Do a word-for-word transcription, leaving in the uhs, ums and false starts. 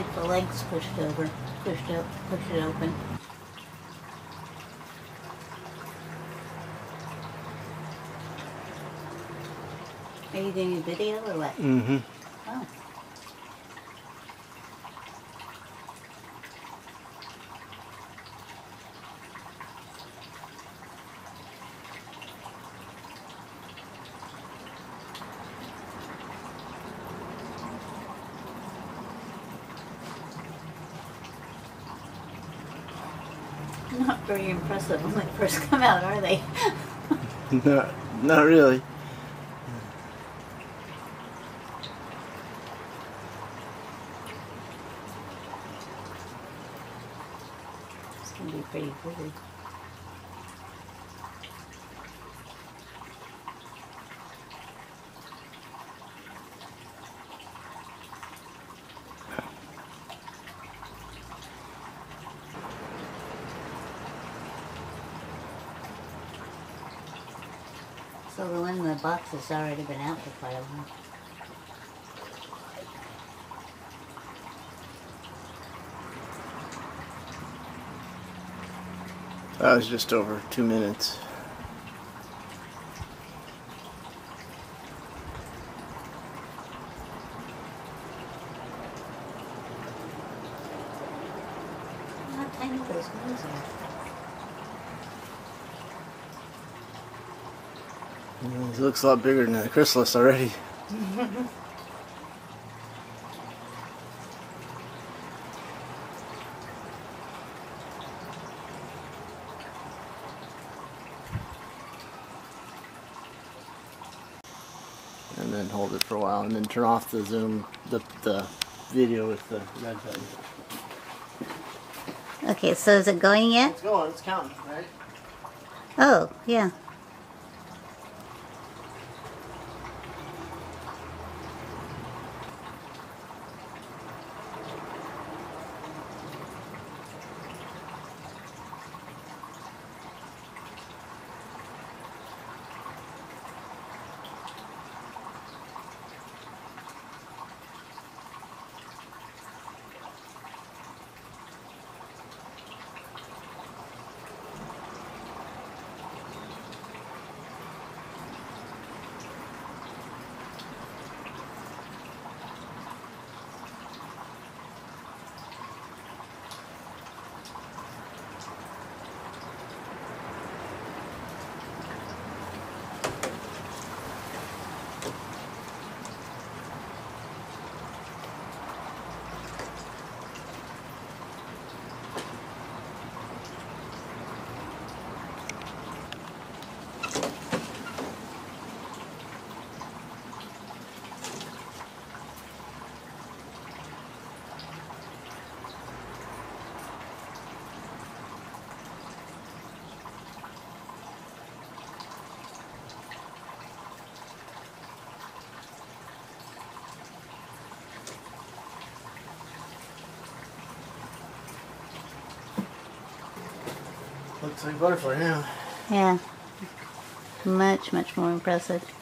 like the legs pushed over, pushed up, pushed it open. Are you doing a video or what? Mm-hmm. Oh. Not very impressive when they first come out, are they? not, not really. It's going to be pretty good. So the one in the box has already been out for quite a while. That was just over two minutes. How tiny those wings are. It looks a lot bigger than the chrysalis already. And then hold it for a while, and then turn off the zoom, the, the video with the red button. Okay, so is it going yet? It's going, it's counting, right? Oh, yeah. Looks like butterfly now. Yeah. Much, much more impressive.